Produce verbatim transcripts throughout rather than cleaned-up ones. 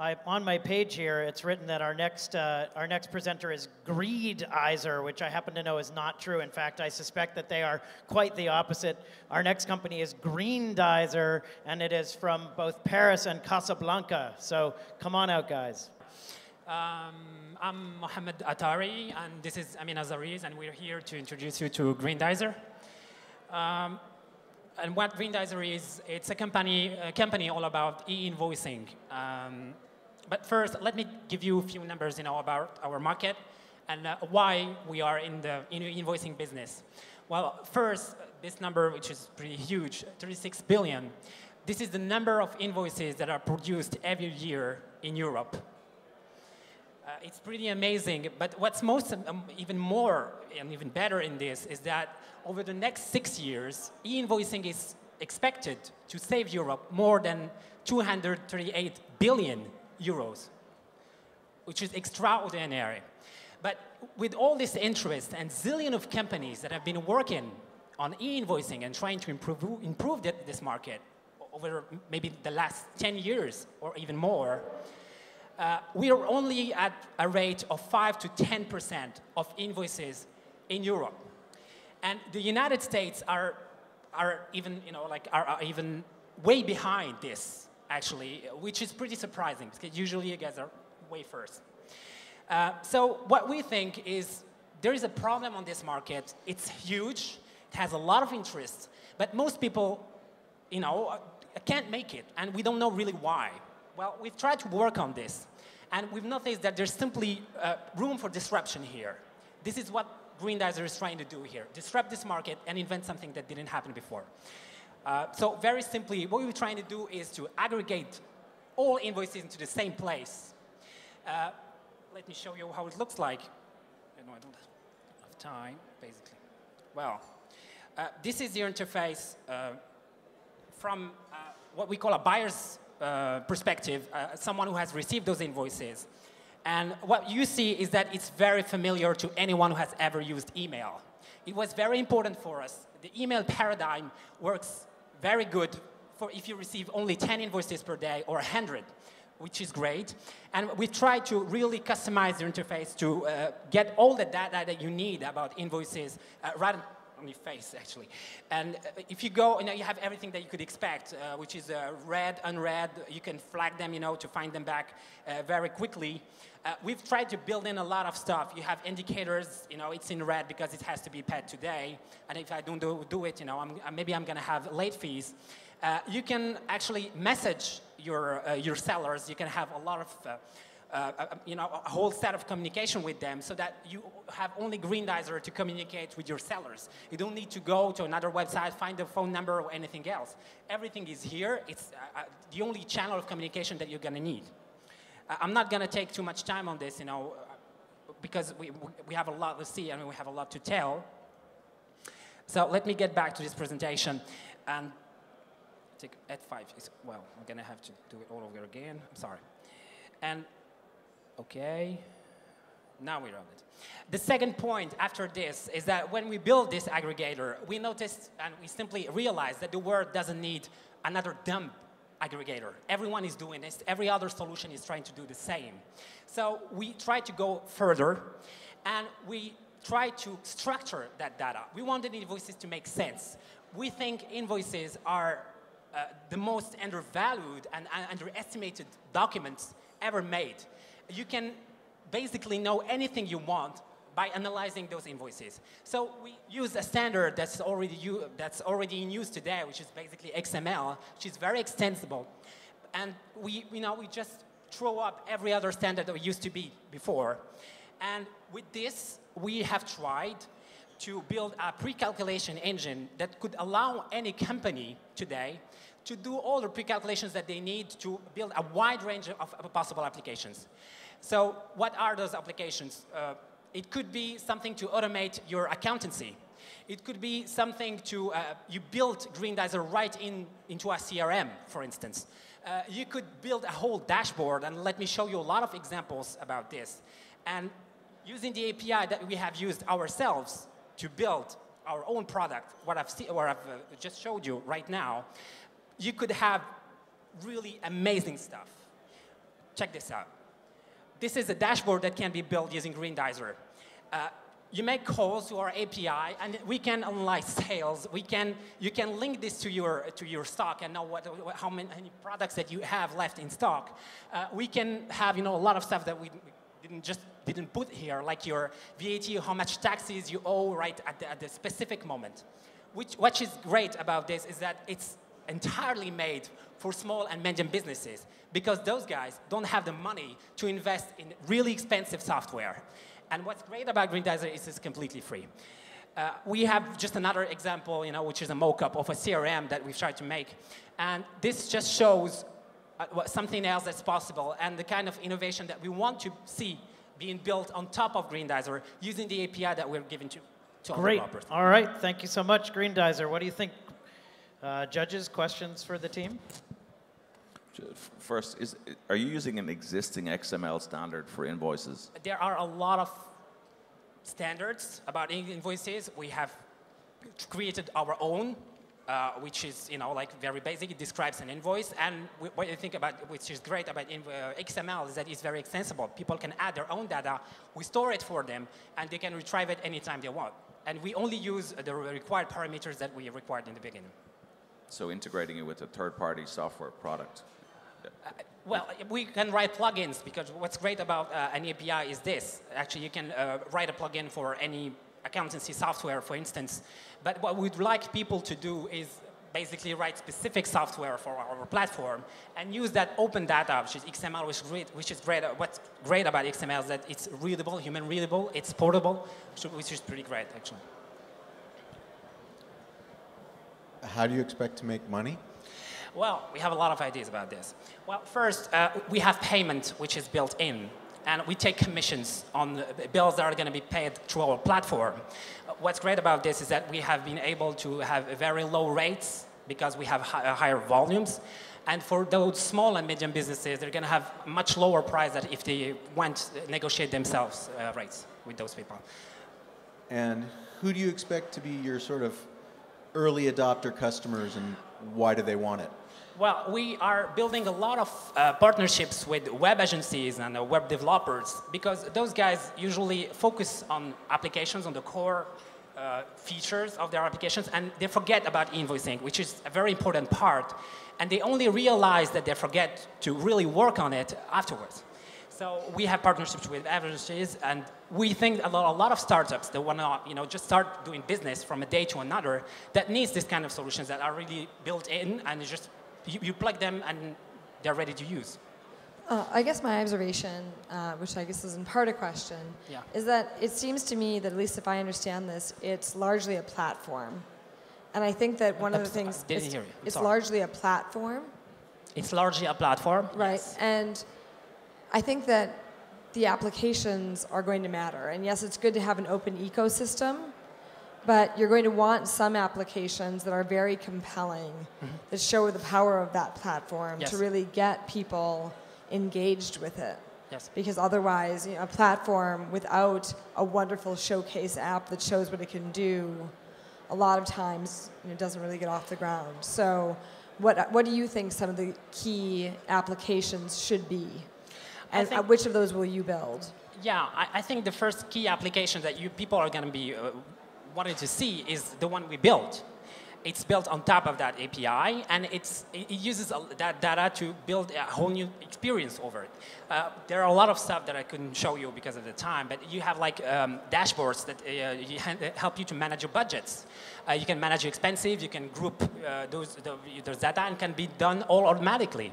I, on my page here, it's written that our next uh, our next presenter is Greendizer, which I happen to know is not true. In fact, I suspect that they are quite the opposite. Our next company is Greendizer, and it is from both Paris and Casablanca. So come on out, guys. Um, I'm Mohamed Atari, and this is Amina Zariz, and we're here to introduce you to Greendizer. Um, and what Greendizer is, it's a company, a company all about e-invoicing. Um, but first, let me give you a few numbers you know, about our market and uh, why we are in the e-invoicing business. Well, first, this number, which is pretty huge, thirty-six billion. This is the number of invoices that are produced every year in Europe. Uh, it's pretty amazing, but what's most um, even more and even better in this is that over the next six years, e-invoicing is expected to save Europe more than two hundred thirty-eight billion euros, which is extraordinary. But with all this interest and zillion of companies that have been working on e-invoicing and trying to improve, improve that, this market over maybe the last ten years or even more, Uh, we are only at a rate of five to ten percent of invoices in Europe. And the United States are, are, even, you know, like are, are even way behind this, actually, which is pretty surprising, because usually you guys are way first. Uh, so what we think is there is a problem on this market. It's huge. It has a lot of interest. But most people, you know, can't make it, and we don't know really why. Well, we've tried to work on this, and we've noticed that there's simply uh, room for disruption here. This is what Greendizer is trying to do here, disrupt this market and invent something that didn't happen before. Uh, so very simply, what we're trying to do is to aggregate all invoices into the same place. Uh, let me show you how it looks like. No, I don't have time, basically. Well, uh, this is the interface uh, from uh, what we call a buyer's Uh, perspective, uh, someone who has received those invoices. And what you see is that it's very familiar to anyone who has ever used email. It was very important for us. The email paradigm works very good for if you receive only ten invoices per day or one hundred, which is great. And we try to really customize the interface to uh, get all the data that you need about invoices uh, rather on your face, actually. And if you go, you know, you have everything that you could expect, uh, which is uh, read, unread. You can flag them, you know, to find them back uh, very quickly. Uh, we've tried to build in a lot of stuff. You have indicators, you know, it's in red because it has to be paid today. And if I don't do, do it, you know, I'm, maybe I'm going to have late fees. Uh, you can actually message your, uh, your sellers. You can have a lot of... Uh, Uh, you know, a whole set of communication with them so that you have only Greendizer to communicate with your sellers. You don't need to go to another website, find a phone number or anything else. Everything is here. It's uh, the only channel of communication that you're going to need. Uh, I'm not going to take too much time on this, you know, because we, we have a lot to see and we have a lot to tell. So let me get back to this presentation. And take at five, is, well, I'm going to have to do it all over again. I'm sorry. And okay, now we're on it. The second point after this is that when we build this aggregator, we noticed and we simply realized that the world doesn't need another dumb aggregator. Everyone is doing this. Every other solution is trying to do the same. So we try to go further, and we try to structure that data. We wanted invoices to make sense. We think invoices are uh, the most undervalued and uh, underestimated documents ever made. You can basically know anything you want by analyzing those invoices. So we use a standard that's already, u that's already in use today, which is basically X M L, which is very extensible. And we, you know, we just throw up every other standard that used to be before. And with this, we have tried to build a pre-calculation engine that could allow any company today to do all the pre-calculations that they need to build a wide range of, of possible applications. So what are those applications? Uh, it could be something to automate your accountancy. It could be something to, uh, you build Greendizer right in, into a C R M, for instance. Uh, you could build a whole dashboard, and let me show you a lot of examples about this. And using the A P I that we have used ourselves to build our own product, what I've, see, what I've uh, just showed you right now, you could have really amazing stuff. Check this out. This is a dashboard that can be built using Greendizer. Uh, you make calls to our A P I, and we can analyze sales. We can, you can link this to your, to your stock and know what, how many products that you have left in stock. Uh, we can have you know, a lot of stuff that we didn't just didn't put here, like your V A T, how much taxes you owe right at the, at the specific moment. Which, what is great about this is that it's entirely made for small and medium businesses, because those guys don't have the money to invest in really expensive software. And what's great about Greendizer is it's completely free. Uh, we have just another example, you know, which is a mock-up of a C R M that we've tried to make. And this just shows uh, something else that's possible and the kind of innovation that we want to see being built on top of Greendizer using the A P I that we're giving to, to all developers. Great. All right. Thank you so much, Greendizer. What do you think? Uh, judges, questions for the team? First, is, are you using an existing X M L standard for invoices? There are a lot of standards about invoices. We have created our own, uh, which is you know like very basic. It describes an invoice, and we, what I think about, which is great about in, uh, X M L, is that it's very extensible. People can add their own data. We store it for them, and they can retrieve it anytime they want. And we only use the required parameters that we required in the beginning. So integrating it with a third-party software product. Uh, well, we can write plugins, because what's great about uh, an A P I is this. Actually, you can uh, write a plugin for any accountancy software, for instance. But what we'd like people to do is basically write specific software for our platform and use that open data, which is X M L, which is great. Which is great. What's great about X M L is that it's readable, human readable, it's portable, which is pretty great, actually. How do you expect to make money? Well, we have a lot of ideas about this. Well, first, uh, we have payment, which is built in. And we take commissions on the bills that are going to be paid through our platform. What's great about this is that we have been able to have very low rates because we have hi higher volumes. And for those small and medium businesses, they're going to have much lower price than if they want to negotiate themselves uh, rates with those people. And who do you expect to be your sort of early adopter customers, and why do they want it? Well, we are building a lot of uh, partnerships with web agencies and uh, web developers, because those guys usually focus on applications, on the core uh, features of their applications, and they forget about invoicing, which is a very important part. And they only realize that they forget to really work on it afterwards. So we have partnerships with agencies, and we think a lot, a lot of startups that want to, you know, just start doing business from a day to another, that needs this kind of solutions that are really built in, and just you, you plug them, and they're ready to use. Uh, I guess my observation, uh, which I guess is in part a question, yeah. is that it seems to me that, at least if I understand this, it's largely a platform, and I think that one of the things is, it's sorry. largely a platform. It's largely a platform, right? Yes. And I think that the applications are going to matter. And yes, it's good to have an open ecosystem, but you're going to want some applications that are very compelling, mm-hmm. that show the power of that platform yes. to really get people engaged with it. Yes. Because otherwise, you know, a platform without a wonderful showcase app that shows what it can do, a lot of times you know, doesn't really get off the ground. So what, what do you think some of the key applications should be? And think, which of those will you build? Yeah, I, I think the first key application that you people are going to be uh, wanting to see is the one we built. It's built on top of that A P I, and it's, it uses that data to build a whole new experience over it. Uh, there are a lot of stuff that I couldn't show you because of the time, but you have like um, dashboards that uh, help you to manage your budgets. Uh, you can manage your expenses, you can group uh, those, the, those data, and can be done all automatically.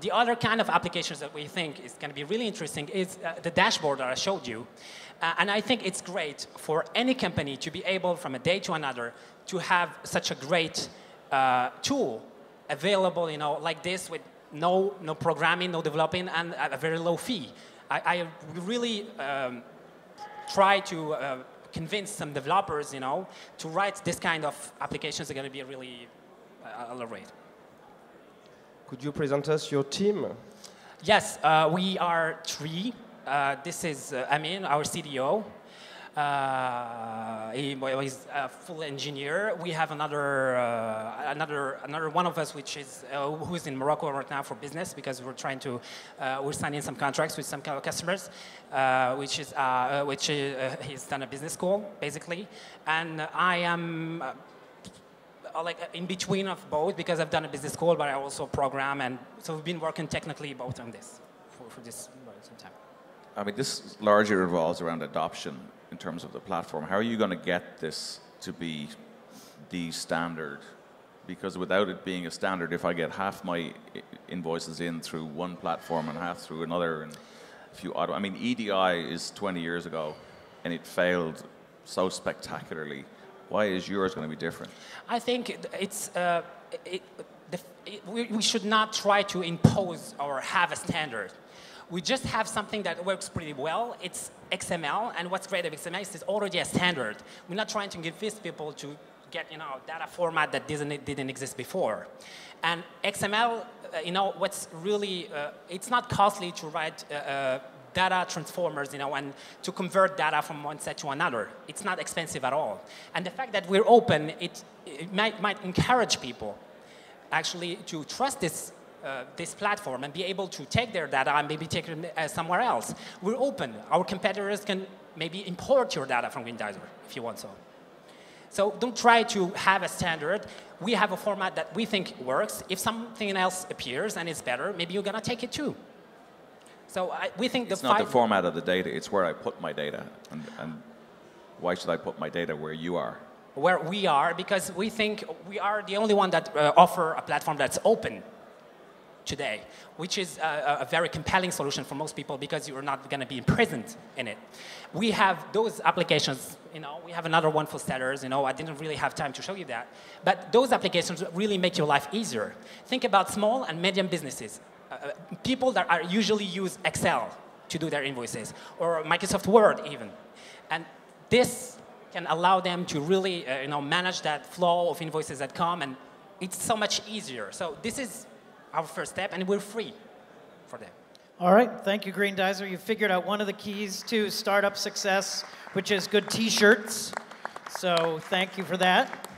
The other kind of applications that we think is going to be really interesting is uh, the dashboard that I showed you. Uh, and I think it's great for any company to be able, from a day to another, to have such a great uh, tool available, you know, like this, with no, no programming, no developing, and at a very low fee. I, I really um, try to uh, convince some developers, you know, to write this kind of applications that are going to be really uh, low rate. Could you present us your team? Yes, uh, we are three. Uh, this is uh, Amin, our C D O. Uh, he was a full engineer. We have another uh, another another one of us, which is uh, who is in Morocco right now for business, because we're trying to uh, we're signing some contracts with some kind of customers, uh, which is uh, which is, uh, he's done a business school basically, and I am. Uh, like in between of both, because I've done a business school, but I also program, and so we've been working technically both on this for, for this some time. I mean, this largely revolves around adoption in terms of the platform. How are you going to get this to be the standard? Because without it being a standard, if I get half my invoices in through one platform and half through another, and a few auto, I mean, E D I is twenty years ago, and it failed so spectacularly. Why is yours going to be different? I think it's, uh, it, the, it, we, we should not try to impose or have a standard. We just have something that works pretty well. It's X M L, and what's great about X M L is it's already a standard. We're not trying to convince people to get, you know, data format that didn't, didn't exist before. And X M L, uh, you know, what's really, uh, it's not costly to write uh, uh, data transformers, you know, and to convert data from one set to another. It's not expensive at all. And the fact that we're open, it, it might, might encourage people actually to trust this, uh, this platform and be able to take their data and maybe take it uh, somewhere else. We're open. Our competitors can maybe import your data from Greendizer if you want so. So don't try to have a standard. We have a format that we think works. If something else appears and it's better, maybe you're going to take it too. So I, we think the it's not the format of the data, it's where I put my data. And, and why should I put my data where you are? Where we are, because we think we are the only one that uh, offer a platform that's open today, which is a, a very compelling solution for most people, because you're not going to be imprisoned in it. We have those applications, you know, we have another one for sellers, you know, I didn't really have time to show you that. But those applications really make your life easier. Think about small and medium businesses. Uh, people that are usually use Excel to do their invoices, or Microsoft Word even. And this can allow them to really uh, you know, manage that flow of invoices that come, and it's so much easier. So this is our first step, and we're free for them. All right, thank you, Greendizer. You figured out one of the keys to startup success, which is good T-shirts. So thank you for that.